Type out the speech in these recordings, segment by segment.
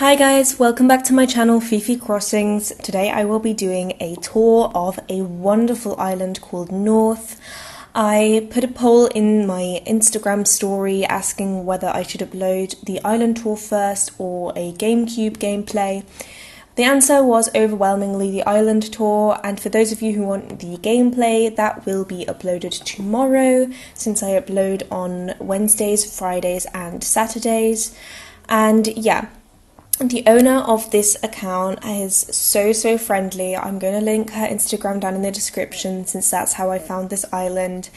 Hi guys, welcome back to my channel Fifi Crossings. Today I will be doing a tour of a wonderful island called North. I put a poll in my Instagram story asking whether I should upload the island tour first or a GameCube gameplay. The answer was overwhelmingly the island tour, and for those of you who want the gameplay, that will be uploaded tomorrow since I upload on Wednesdays, Fridays and Saturdays. And yeah, the owner of this account is so friendly. I'm going to link her Instagram down in the description since that's how I found this island.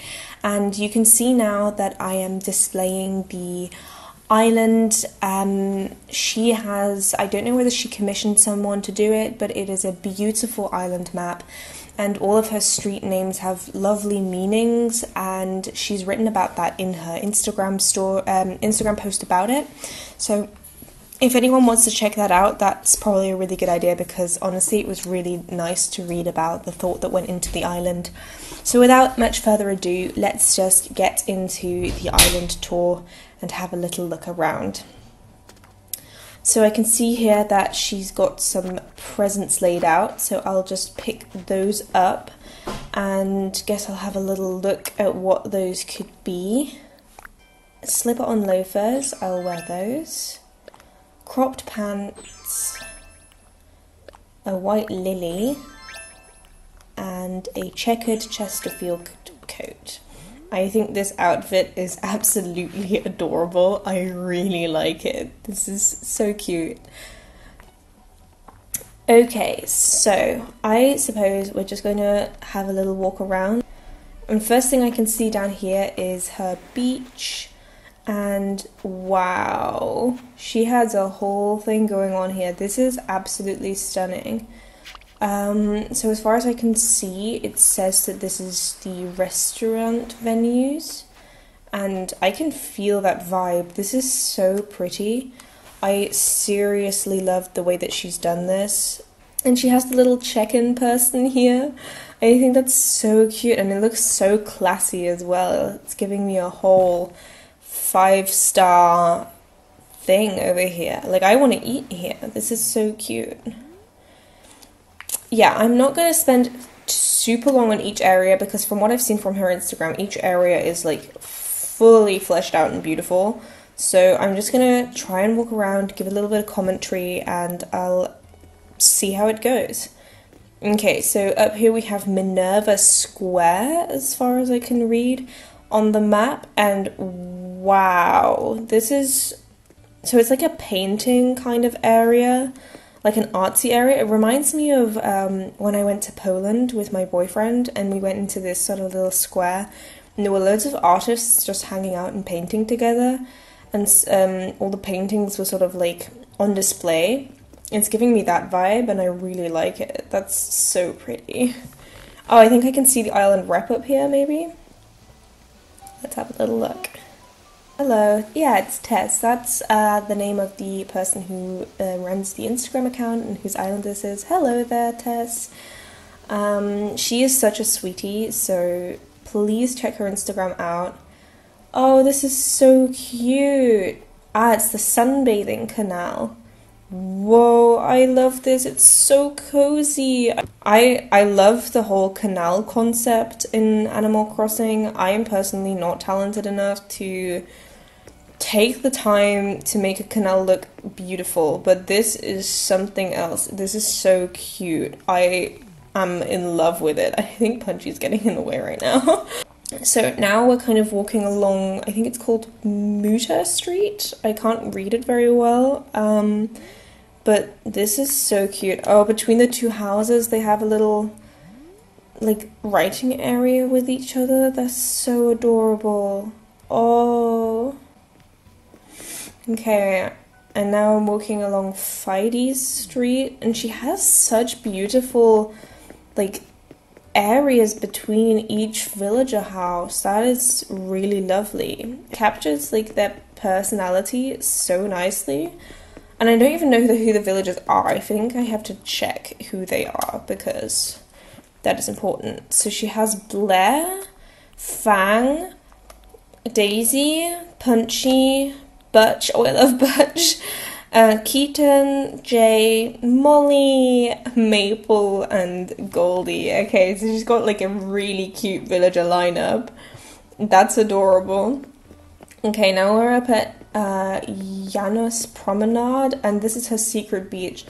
And you can see now that I am displaying the island. She has, I don't know whether she commissioned someone to do it, but it is a beautiful island map. And all of her street names have lovely meanings, and she's written about that in her Instagram post about it. So if anyone wants to check that out, that's probably a really good idea, because honestly it was really nice to read about the thought that went into the island. So without much further ado, let's just get into the island tour and have a little look around. So I can see here that she's got some presents laid out, so I'll just pick those up and guess I'll have a little look at what those could be. Slip on loafers, I'll wear those. Cropped pants, a white lily, and a checkered Chesterfield coat. I think this outfit is absolutely adorable. I really like it. This is so cute. Okay, so I suppose we're just going to have a little walk around. And first thing I can see down here is her beach. And wow, she has a whole thing going on here. This is absolutely stunning. So as far as I can see, it says that this is the restaurant venues, and I can feel that vibe. This is so pretty. I seriously love the way that she's done this. And she has the little check-in person here. I think that's so cute, and it looks so classy as well. It's giving me a whole 5-star thing over here. Like, I want to eat here. This is so cute. Yeah, I'm not going to spend super long on each area, because from what I've seen from her Instagram, each area is like fully fleshed out and beautiful. So I'm just going to try and walk around, give a little bit of commentary, and I'll see how it goes. Okay, so up here we have Minerva Square, as far as I can read on the map, and wow, this is, so it's like a painting kind of area, like an artsy area. It reminds me of when I went to Poland with my boyfriend, and we went into this sort of little square, and there were loads of artists just hanging out and painting together, and all the paintings were sort of like on display. It's giving me that vibe, and I really like it. That's so pretty. Oh, I think I can see the island wrap up here, maybe? Let's have a little look. Hello, yeah, it's Tess. That's the name of the person who runs the Instagram account and whose island this is. Hello there, Tess. She is such a sweetie, so please check her Instagram out. Oh, this is so cute. Ah, it's the sunbathing canal. Whoa, I love this. It's so cozy. I love the whole canal concept in Animal Crossing. I am personally not talented enough to take the time to make a canal look beautiful, but this is something else. This is so cute. I am in love with it. I think Punchy's getting in the way right now. So now we're kind of walking along, I think it's called Muta Street. I can't read it very well. But this is so cute. Oh, between the two houses, they have a little, like, writing area with each other. That's so adorable. Oh. Okay, and now I'm walking along Fidey Street, and she has such beautiful, like, areas between each villager house. That is really lovely. Captures, like, their personality so nicely. And I don't even know who the villagers are. I think I have to check who they are, because that is important. So she has Blair, Fang, Daisy, Punchy, Butch. Oh, I love Butch. Keaton, Jay, Molly, Maple, and Goldie. Okay, so she's got like a really cute villager lineup. That's adorable. Okay, now we're up at Janus Promenade, and this is her secret beach.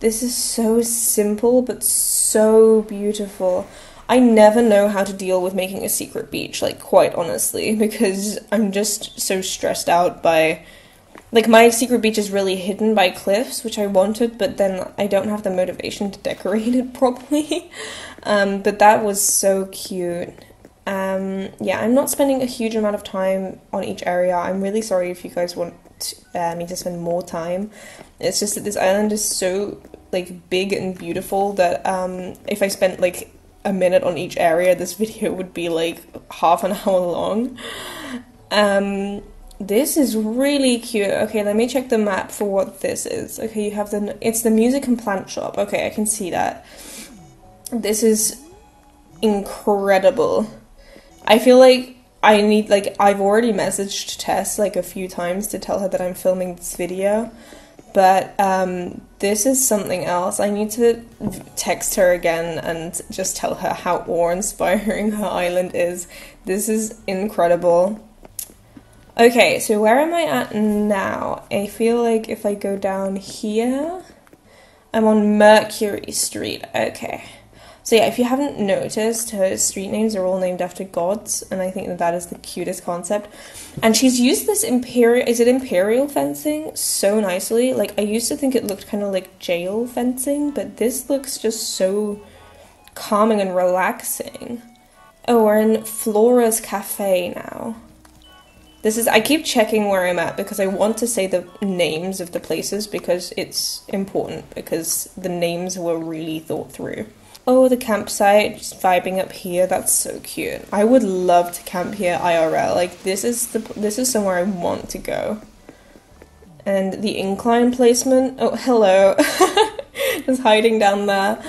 This is so simple but so beautiful. I never know how to deal with making a secret beach, like, quite honestly, because I'm just so stressed out by... Like, my secret beach is really hidden by cliffs, which I wanted, but then I don't have the motivation to decorate it properly. But that was so cute. Yeah, I'm not spending a huge amount of time on each area. I'm really sorry if you guys want me to spend more time. It's just that this island is so, like, big and beautiful that if I spent, like, a minute on each area, this video would be, like, half an hour long. This is really cute. Okay, let me check the map for what this is. Okay, you have the... It's the music and plant shop. Okay, I can see that. This is incredible. I feel like I need... Like, I've already messaged Tess, like, a few times to tell her that I'm filming this video. But, this is something else. I need to text her again and just tell her how awe-inspiring her island is. This is incredible. Okay, so where am I at now? I feel like if I go down here, I'm on Mercury Street. Okay. So yeah, if you haven't noticed, her street names are all named after gods, and I think that that is the cutest concept. And she's used this imperial, is it imperial fencing? So nicely. Like, I used to think it looked kind of like jail fencing, but this looks just so calming and relaxing. Oh, we're in Flora's Cafe now. This is, I keep checking where I'm at because I want to say the names of the places because it's important, because the names were really thought through. Oh, the campsite, just vibing up here, that's so cute. I would love to camp here IRL, like this is somewhere I want to go. And the incline placement, oh hello, just hiding down there.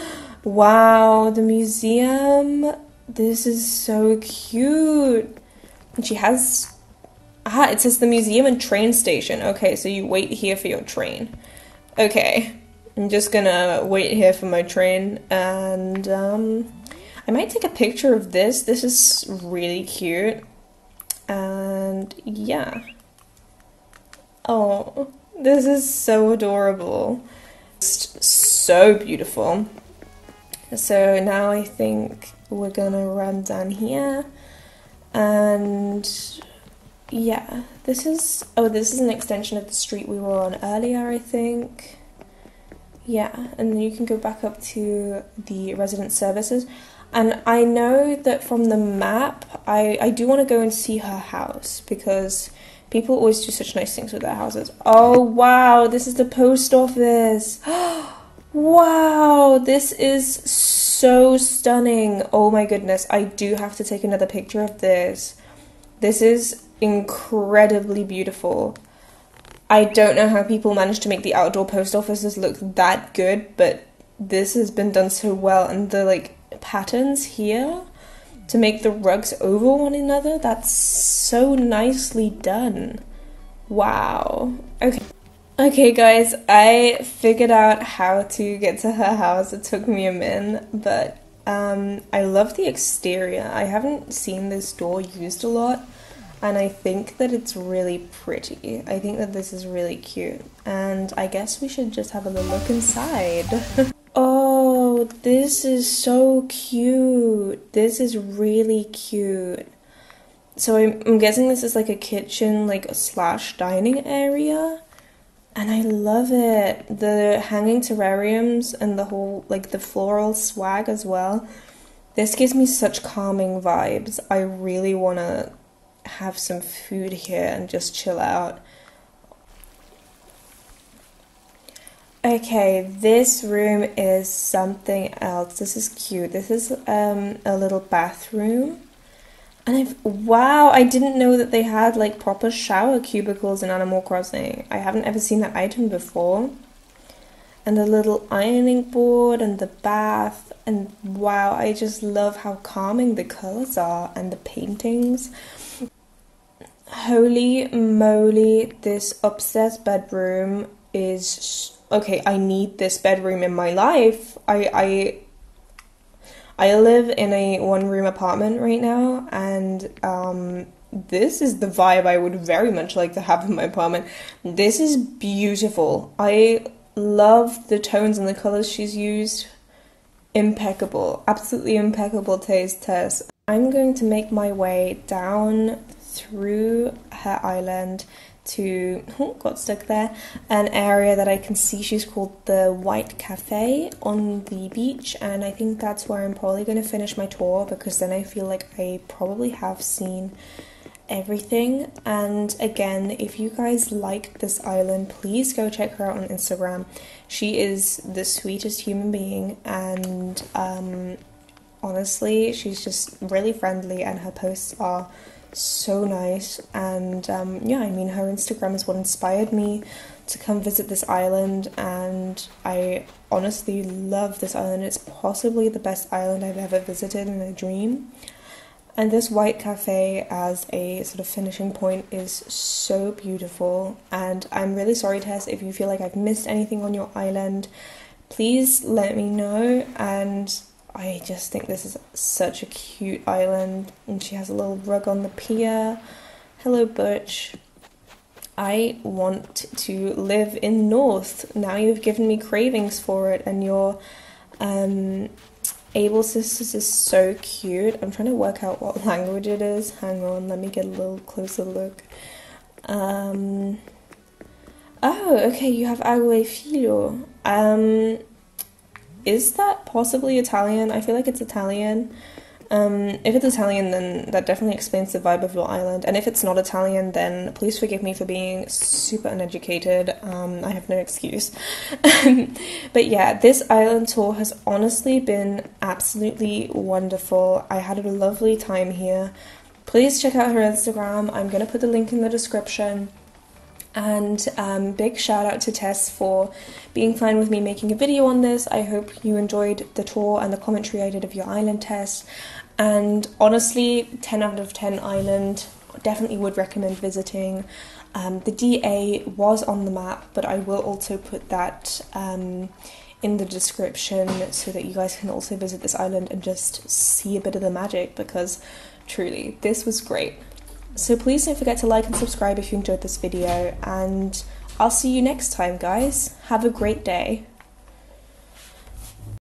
Wow, the museum, this is so cute. And she has... Ah, it says the museum and train station. Okay, so you wait here for your train. Okay, I'm just gonna wait here for my train, and I might take a picture of this. This is really cute, and yeah. Oh, this is so adorable. Just so beautiful. So now I think we're gonna run down here, and... Yeah, this is... Oh, this is an extension of the street we were on earlier, I think. Yeah, and then you can go back up to the resident services. And I know that from the map, I do want to go and see her house, because people always do such nice things with their houses. Oh, wow, this is the post office. Wow, this is so stunning. Oh, my goodness, I do have to take another picture of this. This is... incredibly beautiful. I don't know how people manage to make the outdoor post offices look that good, but this has been done so well, and the like patterns here to make the rugs over one another, that's so nicely done. Wow. Okay guys, I figured out how to get to her house. It took me a minute, but I love the exterior. I haven't seen this door used a lot, and I think that it's really pretty. I think that this is really cute. And I guess we should just have a little look inside. Oh, this is so cute. This is really cute. So I'm guessing this is like a kitchen, like / dining area. And I love it. The hanging terrariums and the whole, like the floral swag as well. This gives me such calming vibes. I really wanna have some food here and just chill out. Okay, this room is something else. This is cute. This is a little bathroom, and wow, I didn't know that they had like proper shower cubicles in Animal Crossing. I haven't ever seen that item before. And a little ironing board and the bath, and wow, I just love how calming the colors are and the paintings. Holy moly, this upstairs bedroom is, okay, I need this bedroom in my life. I live in a one-room apartment right now, and this is the vibe I would very much like to have in my apartment. This is beautiful. I love the tones and the colors she's used. Impeccable. Absolutely impeccable taste, Tess. I'm going to make my way down through her island to, oh, got stuck there, an area that I can see she's called the White Cafe on the beach, and I think that's where I'm probably going to finish my tour, because then I feel like I probably have seen everything. And again, if you guys like this island, please go check her out on Instagram. She is the sweetest human being, and honestly, she's just really friendly, and her posts are so nice. And yeah, I mean, her Instagram is what inspired me to come visit this island, and I honestly love this island. It's possibly the best island I've ever visited in a dream. And this White Cafe as a sort of finishing point is so beautiful. And I'm really sorry, Tess, if you feel like I've missed anything on your island. Please let me know. And I just think this is such a cute island, and she has a little rug on the pier. Hello, Butch. I want to live in North. Now you've given me cravings for it, and your Able Sisters is so cute. I'm trying to work out what language it is. Hang on, let me get a little closer look. Oh, okay, you have Aguay Filo. Is that possibly Italian? I feel like it's Italian. If it's Italian, then that definitely explains the vibe of your island. And if it's not Italian, then please forgive me for being super uneducated. I have no excuse. But yeah, this island tour has honestly been absolutely wonderful. I had a lovely time here. Please check out her Instagram. I'm going to put the link in the description. And big shout out to Tess for being fine with me making a video on this. I hope you enjoyed the tour and the commentary I did of your island, Tess. And honestly, 10 out of 10 island, definitely would recommend visiting. The DA was on the map, but I will also put that in the description so that you guys can also visit this island and just see a bit of the magic, because truly, this was great. So please don't forget to like and subscribe if you enjoyed this video, and I'll see you next time, guys. Have a great day.